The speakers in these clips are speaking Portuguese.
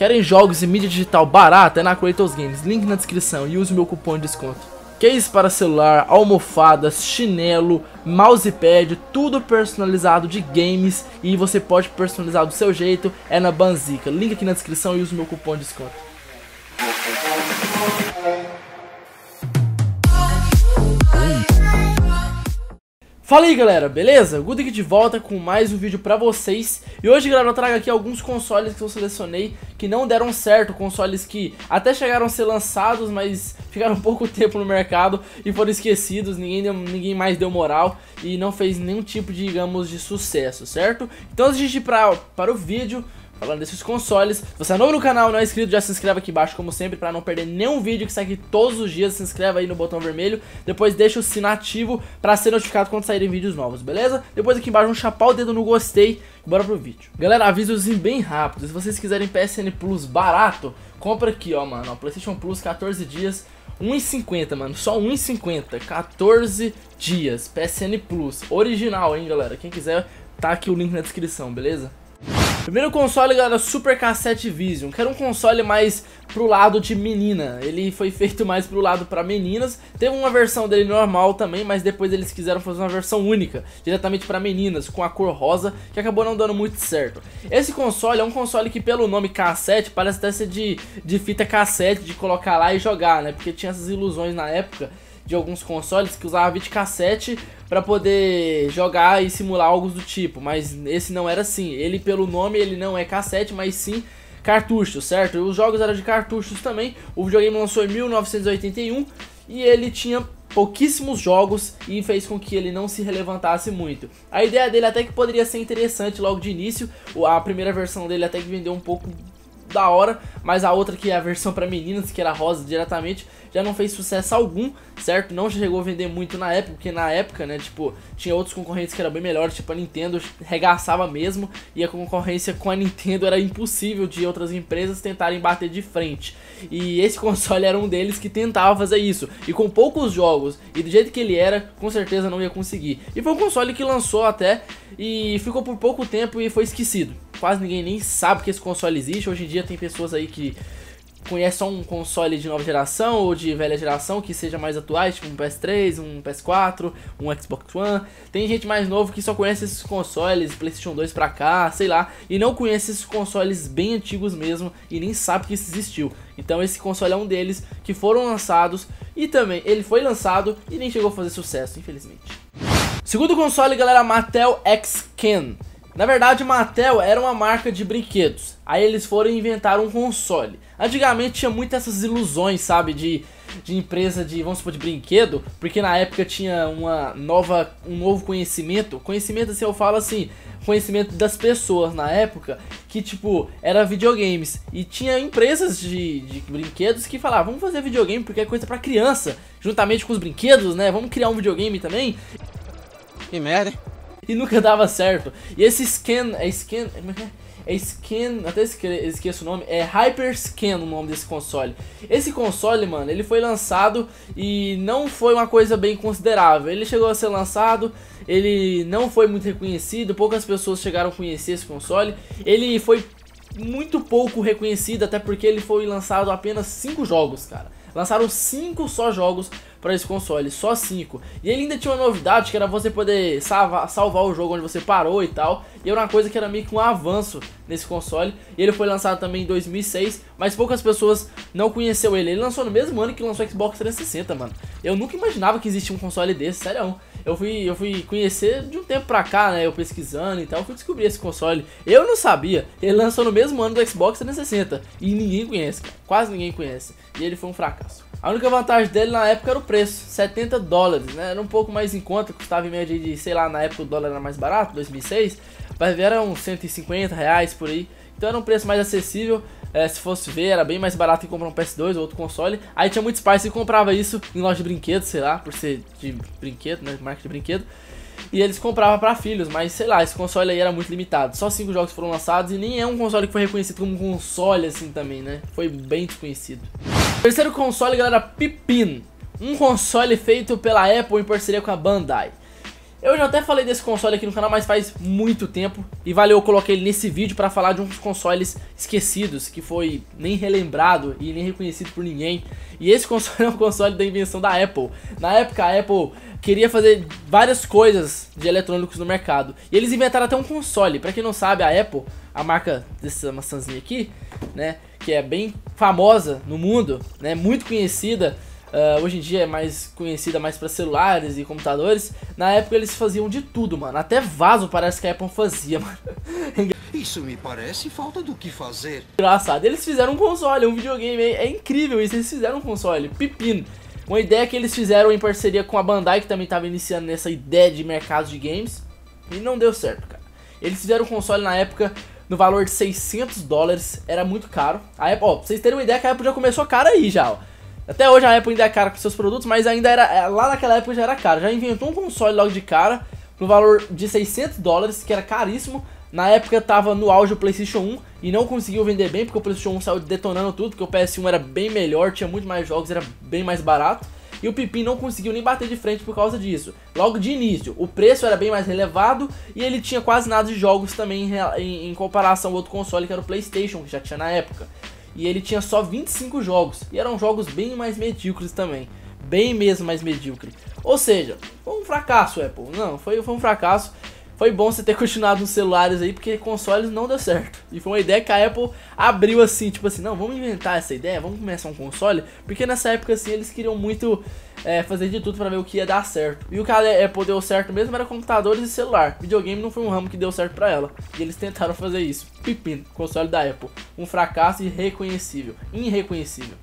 Querem jogos e mídia digital barata? É na Kratos Games, link na descrição e use meu cupom de desconto. Case para celular, almofadas, chinelo, mousepad, tudo personalizado de games e você pode personalizar do seu jeito, é na Banzica. Link aqui na descrição e use meu cupom de desconto. Fala aí galera, beleza? Guto aqui de volta com mais um vídeo pra vocês. E hoje galera, eu trago aqui alguns consoles que eu selecionei que não deram certo. Consoles que até chegaram a ser lançados, mas ficaram pouco tempo no mercado e foram esquecidos. Ninguém mais deu moral e não fez nenhum tipo, digamos, de sucesso, certo? Então antes de ir para o vídeo falando desses consoles, se você é novo no canal, não é inscrito, já se inscreve aqui embaixo como sempre pra não perder nenhum vídeo que sai aqui todos os dias. Se inscreve aí no botão vermelho, depois deixa o sino ativo pra ser notificado quando saírem vídeos novos, beleza? Depois aqui embaixo, chapar o dedo no gostei e bora pro vídeo. Galera, avisozinho bem rápido, se vocês quiserem PSN Plus barato, compra aqui ó mano, ó, PlayStation Plus 14 dias, 1,50 mano, só 1,50, 14 dias, PSN Plus, original hein galera, quem quiser tá aqui o link na descrição, beleza? Primeiro console, galera, Super Cassette Vision, que era um console mais pro lado de menina. Ele foi feito mais pro lado pra meninas. Teve uma versão dele normal também, mas depois eles quiseram fazer uma versão única, diretamente pra meninas, com a cor rosa, que acabou não dando muito certo. Esse console é um console que pelo nome cassete, parece até ser de fita cassete, de colocar lá e jogar, né? Porque tinha essas ilusões na época de alguns consoles que usava videocassete para poder jogar e simular algo do tipo, mas esse não era assim. Ele pelo nome, ele não é cassete, mas sim cartucho, certo? E os jogos eram de cartuchos também. O videogame lançou em 1981 e ele tinha pouquíssimos jogos e fez com que ele não se relevantasse muito. A ideia dele até que poderia ser interessante logo de início, a primeira versão dele até que vendeu um pouco da hora, mas a outra que é a versão para meninas, que era rosa diretamente, já não fez sucesso algum, certo? Não chegou a vender muito na época, porque na época, né, tipo, tinha outros concorrentes que eram bem melhores, tipo a Nintendo regaçava mesmo, e a concorrência com a Nintendo era impossível de outras empresas tentarem bater de frente. E esse console era um deles que tentava fazer isso, e com poucos jogos, e do jeito que ele era, com certeza não ia conseguir. E foi um console que lançou até, e ficou por pouco tempo e foi esquecido. Quase ninguém nem sabe que esse console existe. Hoje em dia tem pessoas aí que conhecem só um console de nova geração ou de velha geração que seja mais atuais, tipo um PS3, um PS4, um Xbox One. Tem gente mais novo que só conhece esses consoles, PlayStation 2 pra cá, sei lá, e não conhece esses consoles bem antigos mesmo e nem sabe que isso existiu. Então esse console é um deles que foram lançados e também ele foi lançado e nem chegou a fazer sucesso, infelizmente. Segundo console, galera, Mattel X-Can. Na verdade, Mattel era uma marca de brinquedos, aí eles foram inventar um console. Antigamente tinha muitas essas ilusões, sabe, de empresa de, vamos supor, de brinquedo, porque na época tinha um novo conhecimento. Conhecimento, assim, eu falo assim, conhecimento das pessoas na época, que tipo, era videogames. E tinha empresas de brinquedos que falavam, vamos fazer videogame porque é coisa pra criança, juntamente com os brinquedos, né, vamos criar um videogame também. Que merda, hein? E nunca dava certo. E esse Scan, até esqueço o nome, é HyperScan o nome desse console. Esse console, mano, ele foi lançado e não foi uma coisa bem considerável. Ele chegou a ser lançado, ele não foi muito reconhecido, poucas pessoas chegaram a conhecer esse console. Ele foi muito pouco reconhecido, até porque ele foi lançado apenas 5 jogos, cara. Lançaram 5 só jogos para esse console, só 5. E ele ainda tinha uma novidade que era você poder salvar o jogo onde você parou e tal. E era uma coisa que era meio que um avanço nesse console. E ele foi lançado também em 2006, mas poucas pessoas não conheceram ele. Ele lançou no mesmo ano que lançou o Xbox 360, mano. Eu nunca imaginava que existia um console desse, sério. Eu fui conhecer de um tempo pra cá, né, eu pesquisando e tal, fui descobrir esse console. Eu não sabia, ele lançou no mesmo ano do Xbox 360 e ninguém conhece, cara. Quase ninguém conhece. E ele foi um fracasso. A única vantagem dele na época era o preço, $70, né, era um pouco mais em conta, custava em média de, sei lá, na época o dólar era mais barato, 2006, mas era uns R$150 por aí. Então era um preço mais acessível, se fosse ver, era bem mais barato que comprar um PS2 ou outro console. Aí tinha muitos pais que comprava isso em loja de brinquedos, sei lá, por ser de brinquedo, né, marca de brinquedo. E eles compravam pra filhos, mas sei lá, esse console aí era muito limitado. Só 5 jogos foram lançados e nem é um console que foi reconhecido como console assim também, né. Foi bem desconhecido. Terceiro console, galera, Pippin. Um console feito pela Apple em parceria com a Bandai. Eu já até falei desse console aqui no canal, mas faz muito tempo. E valeu, eu coloquei ele nesse vídeo pra falar de um dos consoles esquecidos, que foi nem relembrado e nem reconhecido por ninguém. E esse console é um console da invenção da Apple. Na época a Apple queria fazer várias coisas de eletrônicos no mercado. E eles inventaram até um console. Pra quem não sabe, a Apple, a marca dessa maçãzinha aqui, né, que é bem famosa no mundo, né, muito conhecida. Hoje em dia é mais conhecida mais para celulares e computadores. Na época eles faziam de tudo, mano. Até vaso parece que a Apple fazia, mano. Isso me parece falta do que fazer. Engraçado, eles fizeram um console, um videogame. É incrível isso, eles fizeram um console, Pippin. Uma ideia que eles fizeram em parceria com a Bandai, que também estava iniciando nessa ideia de mercado de games. E não deu certo, cara. Eles fizeram um console na época no valor de $600, era muito caro. A Apple, ó, pra vocês terem uma ideia que a Apple já começou cara aí já, ó. Até hoje a Apple ainda é cara com seus produtos, mas ainda era, lá naquela época já era caro. Já inventou um console logo de cara, no valor de $600, que era caríssimo. Na época tava no auge o PlayStation 1 e não conseguiu vender bem, porque o PlayStation 1 saiu detonando tudo, porque o PS1 era bem melhor, tinha muito mais jogos, era bem mais barato. E o Pippin não conseguiu nem bater de frente por causa disso. Logo de início, o preço era bem mais elevado e ele tinha quase nada de jogos também em comparação ao outro console, que era o PlayStation, que já tinha na época. E ele tinha só 25 jogos, e eram jogos bem mais medíocres também, bem mesmo mais medíocre. Ou seja, foi um fracasso, Apple. Não, foi um fracasso. Foi bom você ter continuado nos celulares aí, porque consoles não deu certo. E foi uma ideia que a Apple abriu assim, tipo assim, não, vamos inventar essa ideia, vamos começar um console. Porque nessa época assim, eles queriam muito fazer de tudo pra ver o que ia dar certo. E o que a Apple deu certo mesmo era computadores e celular. Videogame não foi um ramo que deu certo pra ela. E eles tentaram fazer isso. Pippin, console da Apple. Um fracasso irreconhecível, irreconhecível.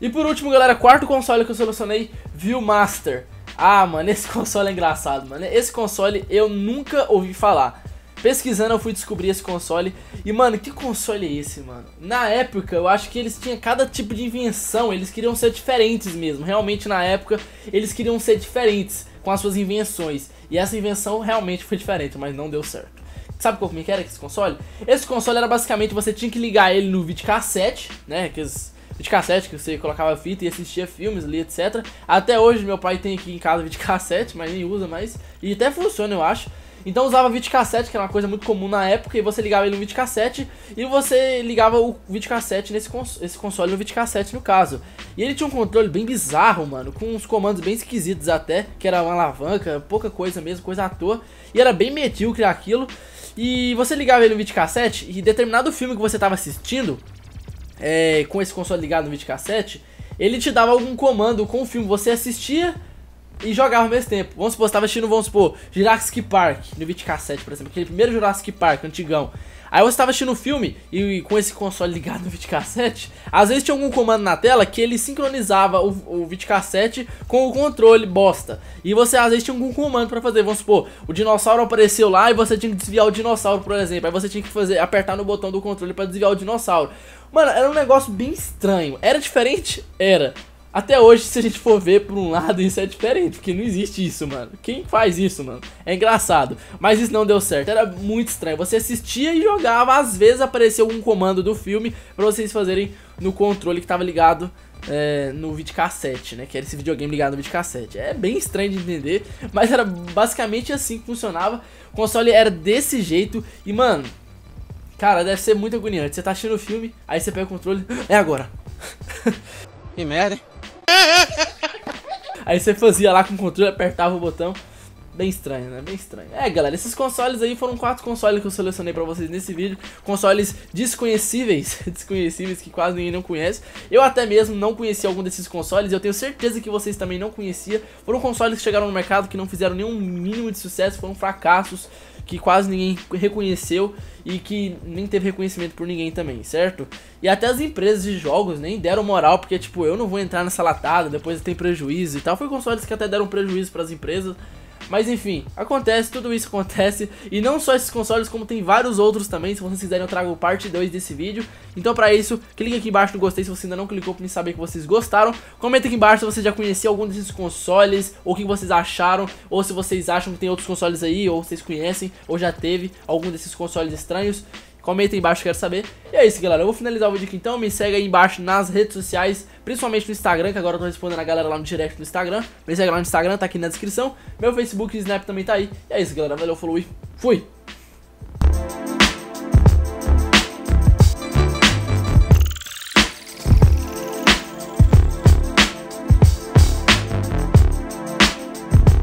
E por último, galera, quarto console que eu selecionei, View Master. Ah, mano, esse console é engraçado, mano. Esse console eu nunca ouvi falar. Pesquisando eu fui descobrir esse console. E, mano, que console é esse, mano? Na época eu acho que eles tinham cada tipo de invenção. Eles queriam ser diferentes mesmo. Realmente na época eles queriam ser diferentes com as suas invenções. E essa invenção realmente foi diferente, mas não deu certo. Sabe como que era esse console? Esse console era basicamente, você tinha que ligar ele no videocassete, né, que os videocassete que você colocava fita e assistia filmes ali, etc. Até hoje meu pai tem aqui em casa videocassete, mas nem usa mais. E até funciona, eu acho. Então usava videocassete, que era uma coisa muito comum na época, e você ligava ele no videocassete, e você ligava o videocassete nesse console no videocassete, no caso. E ele tinha um controle bem bizarro, mano, com uns comandos bem esquisitos até, que era uma alavanca, pouca coisa mesmo, coisa à toa. E era bem medíocre aquilo. E você ligava ele no videocassete, e determinado filme que você tava assistindo, com esse console ligado no videocassete, ele te dava algum comando com o filme, você assistia e jogava ao mesmo tempo. Vamos supor, você tava assistindo, vamos supor, Jurassic Park no videocassete, por exemplo, aquele primeiro Jurassic Park, antigão. Aí você tava assistindo o filme e com esse console ligado no videocassete, às vezes tinha algum comando na tela que ele sincronizava o videocassete com o controle bosta. E você às vezes tinha algum comando pra fazer, vamos supor, o dinossauro apareceu lá e você tinha que desviar o dinossauro, por exemplo. Aí você tinha que fazer, apertar no botão do controle pra desviar o dinossauro. Mano, era um negócio bem estranho. Era diferente? Era. Até hoje, se a gente for ver por um lado, isso é diferente, porque não existe isso, mano. Quem faz isso, mano? É engraçado. Mas isso não deu certo, era muito estranho. Você assistia e jogava, às vezes apareceu algum comando do filme pra vocês fazerem no controle que tava ligado no videocassete, né? Que era esse videogame ligado no videocassete. É bem estranho de entender, mas era basicamente assim que funcionava. O console era desse jeito e, mano, cara, deve ser muito agoniante. Você tá assistindo o filme, aí você pega o controle, é agora. Que merda, hein? Aí você fazia lá com o controle, apertava o botão. Bem estranho, né? Bem estranho. É, galera, esses consoles aí foram 4 consoles que eu selecionei pra vocês nesse vídeo. Consoles desconhecíveis, desconhecíveis que quase ninguém não conhece. Eu até mesmo não conhecia algum desses consoles, eu tenho certeza que vocês também não conheciam. Foram consoles que chegaram no mercado, que não fizeram nenhum mínimo de sucesso, foram fracassos, que quase ninguém reconheceu e que nem teve reconhecimento por ninguém também, certo? E até as empresas de jogos nem deram moral, porque tipo, eu não vou entrar nessa latada, depois tem prejuízo e tal. Foi consoles que até deram prejuízo pras empresas. Mas enfim, acontece, tudo isso acontece. E não só esses consoles, como tem vários outros também. Se vocês quiserem eu trago parte 2 desse vídeo. Então pra isso, clique aqui embaixo no gostei se você ainda não clicou, pra me saber que vocês gostaram. Comenta aqui embaixo se você já conhecia algum desses consoles, ou o que vocês acharam, ou se vocês acham que tem outros consoles aí, ou vocês conhecem, ou já teve algum desses consoles estranhos. comenta aí embaixo, quero saber. E é isso, galera, eu vou finalizar o vídeo aqui então. Me segue aí embaixo nas redes sociais, principalmente no Instagram, que agora eu tô respondendo a galera lá no direct do Instagram. Me segue lá no Instagram, tá aqui na descrição. Meu Facebook e Snap também tá aí. E é isso, galera, valeu, falou e fui!